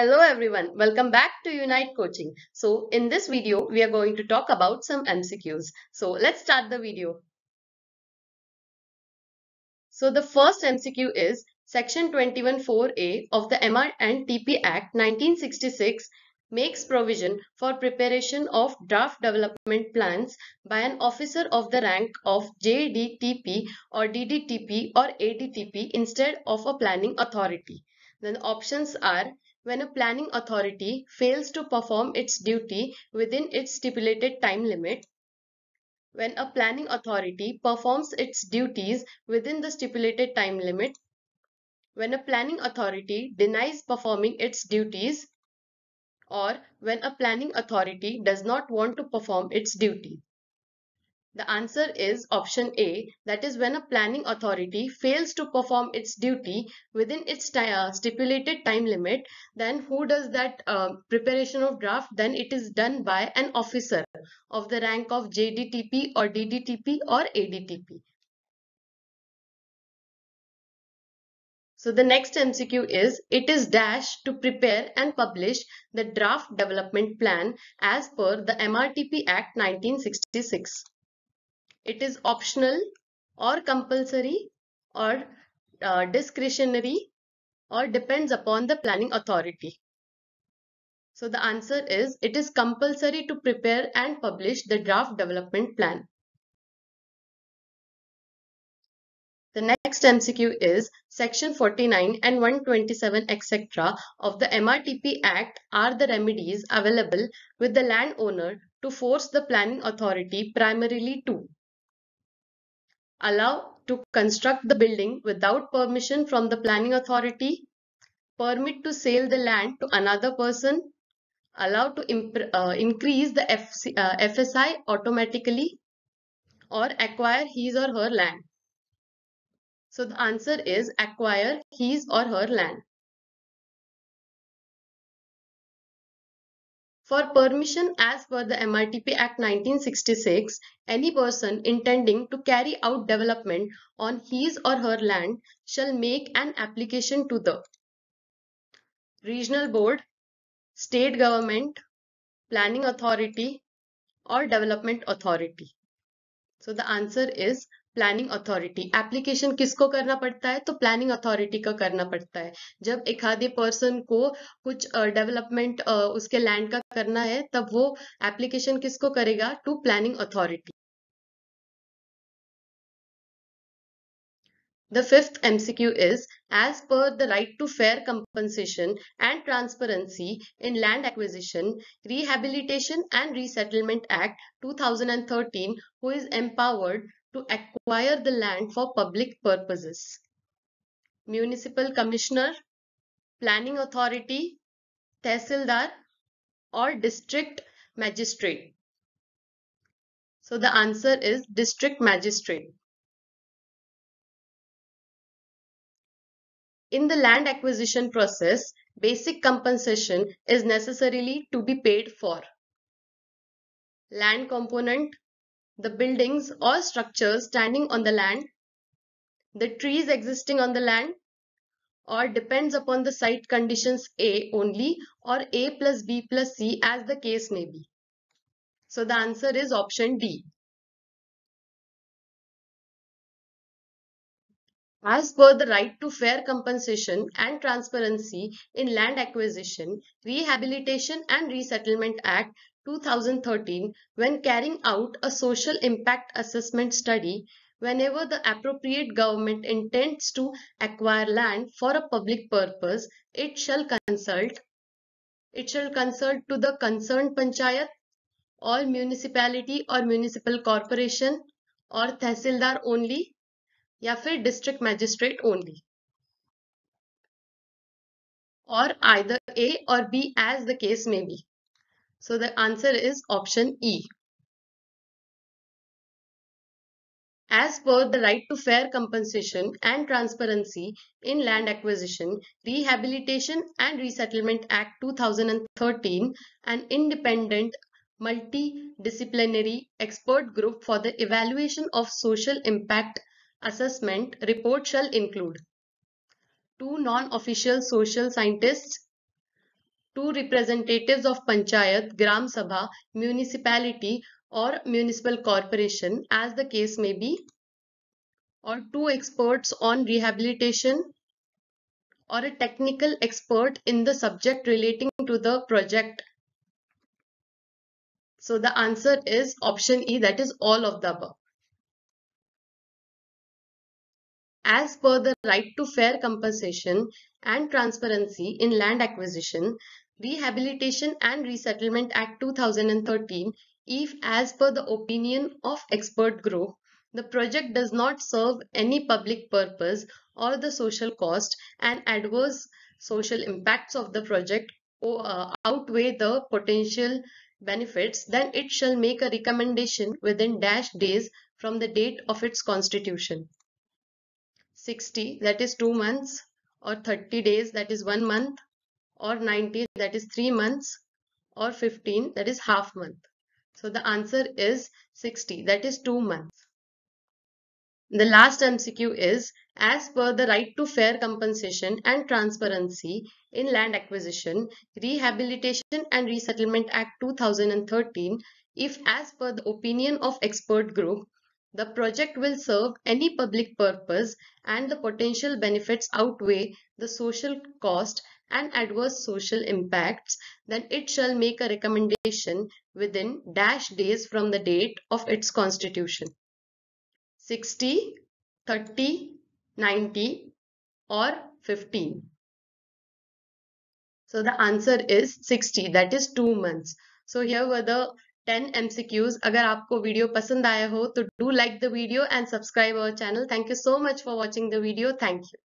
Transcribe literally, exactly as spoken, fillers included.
Hello everyone, welcome back to Unite Coaching. So in this video, we are going to talk about some M C Qs. So let's start the video. So the first M C Q is Section twenty-one four A of the M R and T P Act nineteen sixty-six makes provision for preparation of draft development plans by an officer of the rank of J D T P or D D T P or A D T P instead of a planning authority. Then the options are: when a planning authority fails to perform its duty within its stipulated time limit, when a planning authority performs its duties within the stipulated time limit, when a planning authority denies performing its duties, or when a planning authority does not want to perform its duty. The answer is option A, that is when a planning authority fails to perform its duty within its uh, stipulated time limit. Then who does that uh, preparation of draft? Then it is done by an officer of the rank of J D T P or D D T P or A D T P. So the next M C Q is, it is dash to prepare and publish the draft development plan as per the M R T P Act nineteen sixty-six. It is optional or compulsory or uh, discretionary or depends upon the planning authority. So the answer is, it is compulsory to prepare and publish the draft development plan. The next M C Q is Section forty-nine and one twenty-seven et cetera of the M R T P Act are the remedies available with the landowner to force the planning authority primarily to allow to construct the building without permission from the planning authority, permit to sell the land to another person, allow to uh, increase the F C, uh, F S I automatically, or acquire his or her land. So the answer is acquire his or her land. For permission as per the M R T P Act nineteen sixty-six, any person intending to carry out development on his or her land shall make an application to the Regional Board, State Government, Planning Authority or Development Authority. So the answer is planning authority. Application किसको करना पड़ता है? तो planning authority का करना पड़ता है. जब एक आधे पर्सन को कुछ डेवलपमेंट uh, uh, उसके लैंड का करना है, तब वो एप्लीकेशन किसको करेगा? To planning authority. The fifth M C Q is, as per the right to fair compensation and transparency in land acquisition, Rehabilitation and Resettlement Act two thousand thirteen, who is empowered to acquire the land for public purposes? Municipal Commissioner, Planning Authority, Tehsildar or District Magistrate. So the answer is District Magistrate. In the land acquisition process, basic compensation is necessarily to be paid for land component, the buildings or structures standing on the land, the trees existing on the land, or depends upon the site conditions A only or A plus B plus C as the case may be. So the answer is option D. As per the right to fair compensation and transparency in land acquisition, Rehabilitation and Resettlement Act two thousand thirteen, when carrying out a social impact assessment study, whenever the appropriate government intends to acquire land for a public purpose, it shall consult, it shall consult to the concerned Panchayat or municipality or municipal corporation or Tehsildar only, या फिर district magistrate only, और either A और B as the case में B. So the answer is option E. As per the right to fair compensation and transparency in land acquisition, Rehabilitation and Resettlement Act two thousand thirteen, an independent multidisciplinary expert group for the evaluation of social impact assessment report shall include two non-official social scientists, two representatives of Panchayat, Gram Sabha, municipality or municipal corporation as the case may be, or two experts on rehabilitation, or a technical expert in the subject relating to the project. So the answer is option E, that is all of the above. As per the right to fair compensation and transparency in land acquisition, Rehabilitation and Resettlement Act two thousand thirteen, if as per the opinion of expert group, the project does not serve any public purpose or the social cost and adverse social impacts of the project outweigh the potential benefits, then it shall make a recommendation within dash days from the date of its constitution. sixty, that is two months, or thirty days, that is one month, or ninety, that is three months, or fifteen, that is half month. So the answer is sixty, that is two months. The last M C Q is, as per the right to fair compensation and transparency in land acquisition, Rehabilitation and Resettlement Act two thousand thirteen, if as per the opinion of expert group, the project will serve any public purpose and the potential benefits outweigh the social cost and adverse social impacts, then it shall make a recommendation within dash days from the date of its constitution. sixty, thirty, ninety, or fifteen. So the answer is sixty, that is two months. So here were the ten M C Qs. Agar aapko video pasand aaya ho, to do like the video and subscribe our channel. Thank you so much for watching the video. Thank you.